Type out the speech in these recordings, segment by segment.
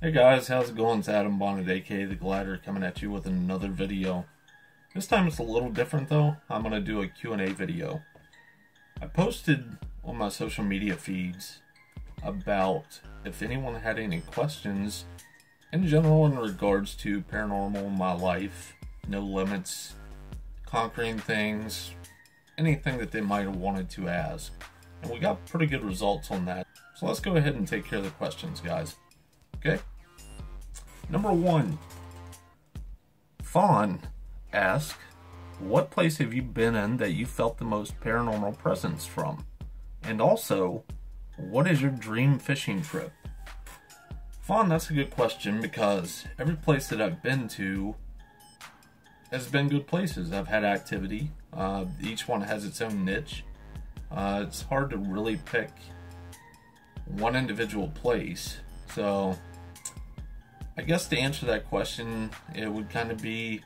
Hey guys, how's it going? It's Adam Bonnett, aka The Glider, coming at you with another video. This time it's a little different though. I'm going to do a Q&A video. I posted on my social media feeds about if anyone had any questions in general in regards to paranormal, my life, no limits, conquering things, anything that they might have wanted to ask. And we got pretty good results on that. So let's go ahead and take care of the questions, guys. Okay. Number one, Fawn asks, what place have you been in that you felt the most paranormal presence from? And also, what is your dream fishing trip? Fawn, that's a good question because every place that I've been to has been good places. I've had activity. Each one has its own niche. It's hard to really pick one individual place. So I guess to answer that question, it would kind of be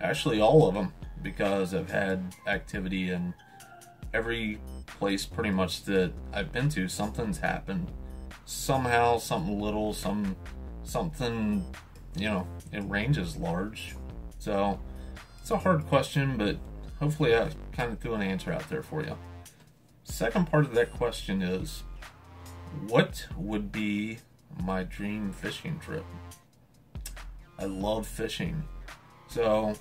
actually all of them because I've had activity in every place pretty much that I've been to. Something's happened somehow, something little, something, you know, it ranges large. So it's a hard question, but hopefully I kind of threw an answer out there for you. Second part of that question is, what would be my dream fishing trip? I love fishing, so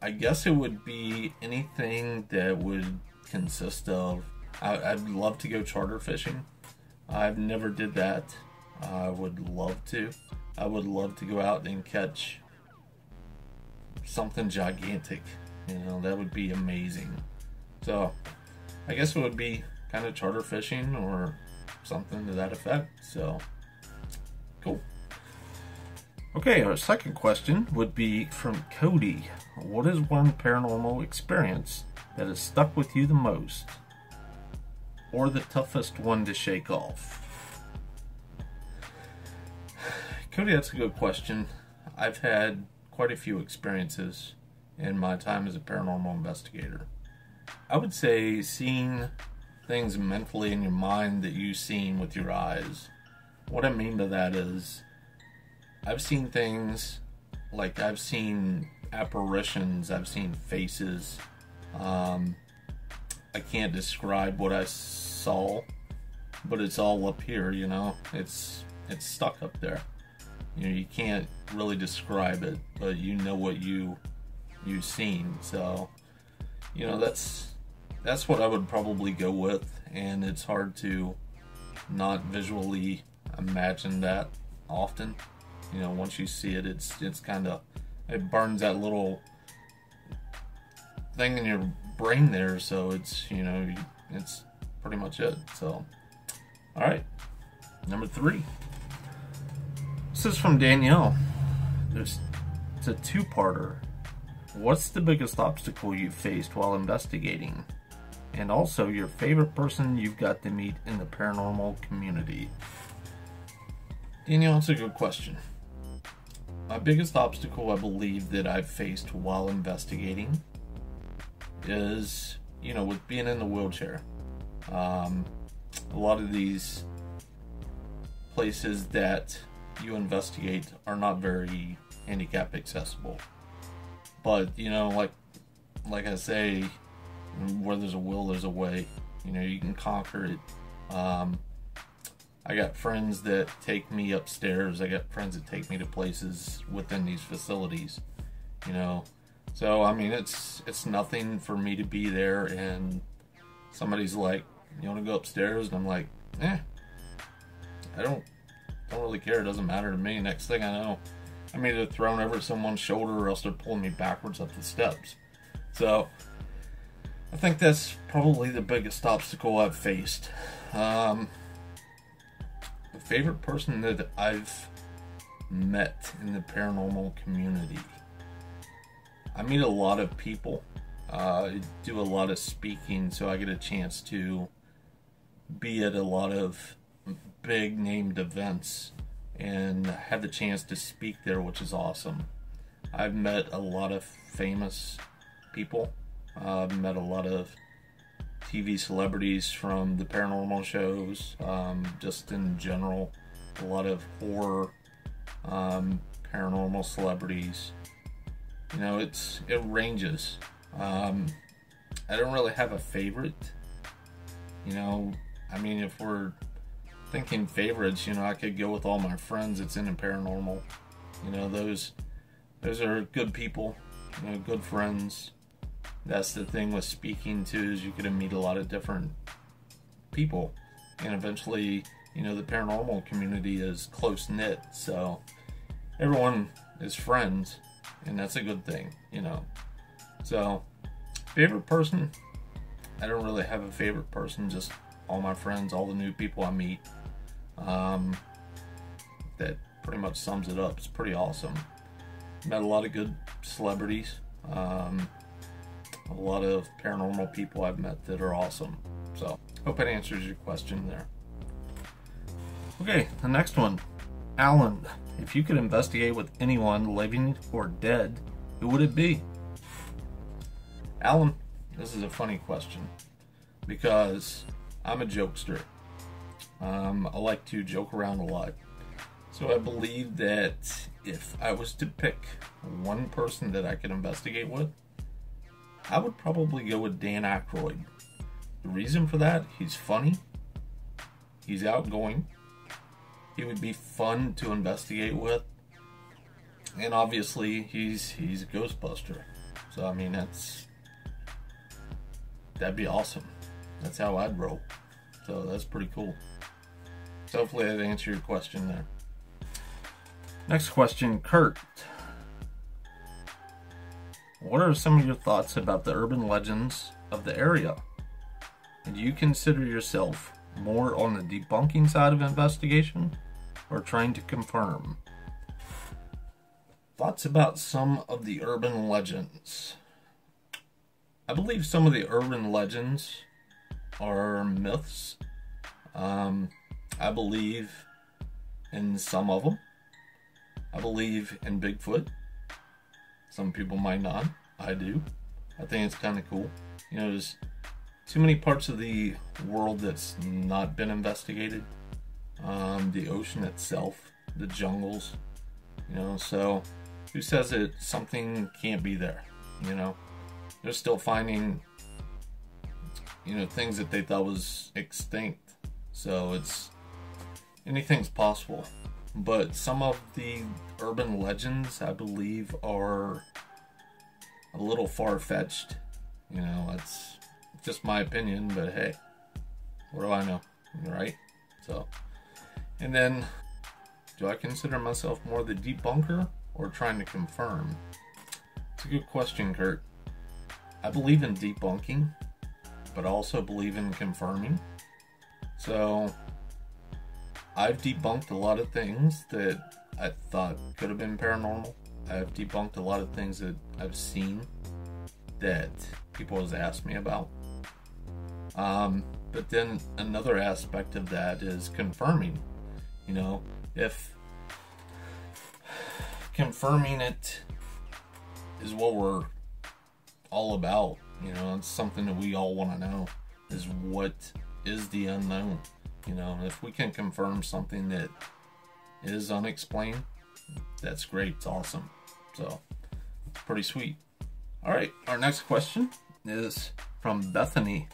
I guess it would be anything that would consist of, I'd love to go charter fishing. I've never did that. I would love to. I would love to go out and catch something gigantic, you know, that would be amazing. So I guess it would be kind of charter fishing or something to that effect. So cool. Okay, our second question would be from Cody. What is one paranormal experience that has stuck with you the most, or the toughest one to shake off? Cody, that's a good question. I've had quite a few experiences in my time as a paranormal investigator. I would say seeing things mentally in your mind that you've seen with your eyes. What I mean by that is, I've seen things like I've seen apparitions, I've seen faces. I can't describe what I saw, but it's all up here, you know. It's stuck up there. You know, you can't really describe it, but you know what you've seen. So, you know, that's what I would probably go with, and it's hard to not visually imagine that often. You know, once you see it, it's kind of, it burns that little thing in your brain there, so it's, you know, it's pretty much it. So, all right, number three. This is from Danielle. It's a two-parter. What's the biggest obstacle you've faced while investigating? And also, your favorite person you've got to meet in the paranormal community? Danielle, that's a good question. My biggest obstacle I believe that I've faced while investigating is, you know, with being in the wheelchair. A lot of these places that you investigate are not very handicap accessible. But, you know, like I say, where there's a will, there's a way. You know, you can conquer it. I got friends that take me upstairs. I got friends that take me to places within these facilities, you know. So, I mean, it's nothing for me to be there and somebody's like, you want to go upstairs? And I'm like, I don't really care. It doesn't matter to me. Next thing I know, I'm either thrown over someone's shoulder or else they're pulling me backwards up the steps. So I think that's probably the biggest obstacle I've faced. The favorite person that I've met in the paranormal community. I meet a lot of people. I do a lot of speaking, so I get a chance to be at a lot of big named events and have the chance to speak there, which is awesome. I've met a lot of famous people. I've met a lot of TV celebrities from the paranormal shows, just in general, a lot of horror, paranormal celebrities. You know, it ranges. I don't really have a favorite. You know, I mean, if we're thinking favorites, you know, I could go with all my friends that's in the paranormal. You know, those are good people, you know, good friends. That's the thing with speaking too, is you could meet a lot of different people, and eventually, you know, the paranormal community is close-knit, so everyone is friends, and that's a good thing, you know. So, favorite person, I don't really have a favorite person, just all my friends, all the new people I meet. That pretty much sums it up. It's pretty awesome. Met a lot of good celebrities, a lot of paranormal people I've met that are awesome. So, hope it answers your question there. Okay, the next one. Alan, if you could investigate with anyone, living or dead, who would it be? Alan, this is a funny question, because I'm a jokester. I like to joke around a lot. So I believe that if I was to pick one person that I could investigate with, I would probably go with Dan Aykroyd. The reason for that, he's funny, he's outgoing, he would be fun to investigate with, and obviously he's a Ghostbuster. So I mean, that'd be awesome. That's how I'd roll. So that's pretty cool. So hopefully that answered your question there. Next question, Kurt. What are some of your thoughts about the urban legends of the area? And do you consider yourself more on the debunking side of investigation or trying to confirm? Thoughts about some of the urban legends. I believe some of the urban legends are myths. I believe in some of them. I believe in Bigfoot. Some people might not. I do. I think it's kind of cool. You know, there's too many parts of the world that's not been investigated. The ocean itself, the jungles, you know, so who says that something can't be there, you know? They're still finding, you know, things that they thought was extinct. So it's, anything's possible. But some of the urban legends, I believe, are a little far-fetched. You know, it's just my opinion, but hey, what do I know, right? So, and then, do I consider myself more the debunker or trying to confirm? It's a good question, Kurt. I believe in debunking, but I also believe in confirming. So, I've debunked a lot of things that I thought could have been paranormal. I've debunked a lot of things that I've seen that people always ask me about. But then another aspect of that is confirming. You know, if confirming it is what we're all about, you know, it's something that we all want to know, is what is the unknown. You know, if we can confirm something that is unexplained, that's great. It's awesome. So, it's pretty sweet. All right, our next question is from Bethany.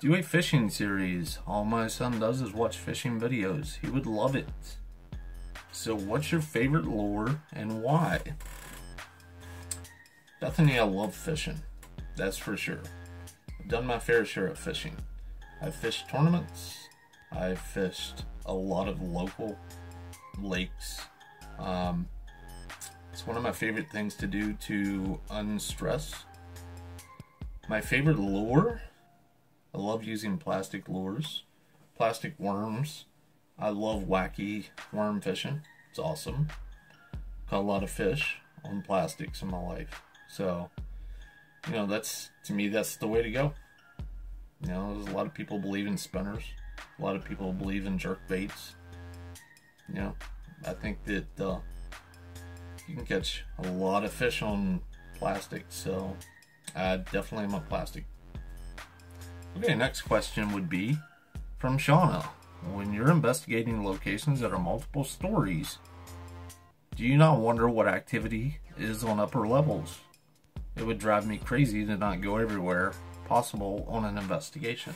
Do a fishing series. All my son does is watch fishing videos. He would love it. So, what's your favorite lure and why? Bethany, I love fishing. That's for sure. I've done my fair share of fishing. I've fished tournaments, I've fished a lot of local lakes. It's one of my favorite things to do to unstress. My favorite lure, I love using plastic lures, plastic worms. I love wacky worm fishing, it's awesome. Caught a lot of fish on plastics in my life. So, you know, that's, to me, that's the way to go. You know, there's a lot of people believe in spinners. A lot of people believe in jerk baits. You know, I think that you can catch a lot of fish on plastic. So I definitely am a plastic Okay, next question would be from Shauna. When you're investigating locations that are multiple stories, do you not wonder what activity is on upper levels? It would drive me crazy to not go everywhere possible on an investigation.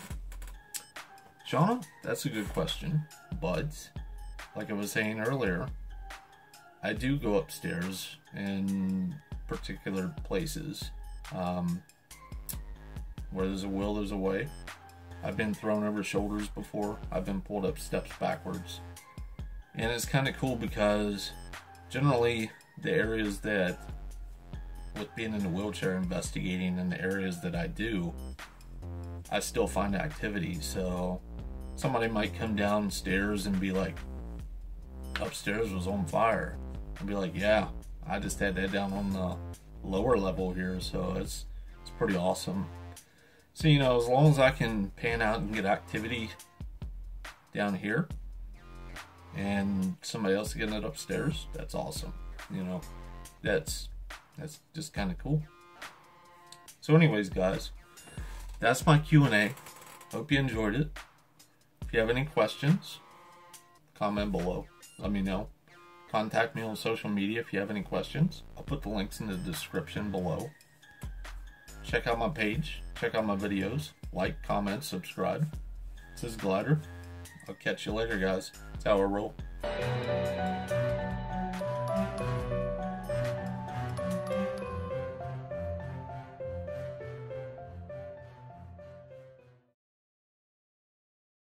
Shauna, that's a good question, but like I was saying earlier, I do go upstairs in particular places. Where there's a will, there's a way. I've been thrown over shoulders before. I've been pulled up steps backwards. And it's kind of cool because generally the areas that, with being in a wheelchair investigating, and the areas that I do, I still find activity. So somebody might come downstairs and be like, upstairs was on fire. I'd be like, yeah, I just had that down on the lower level here. So it's pretty awesome. So, you know, as long as I can pan out and get activity down here and somebody else getting it upstairs, that's awesome. You know, that's just kind of cool. So anyways, guys, that's my Q&A. Hope you enjoyed it. If you have any questions, comment below. Let me know. Contact me on social media if you have any questions. I'll put the links in the description below. Check out my page. Check out my videos. Like, comment, subscribe. This is Glider. I'll catch you later, guys. That's how I roll.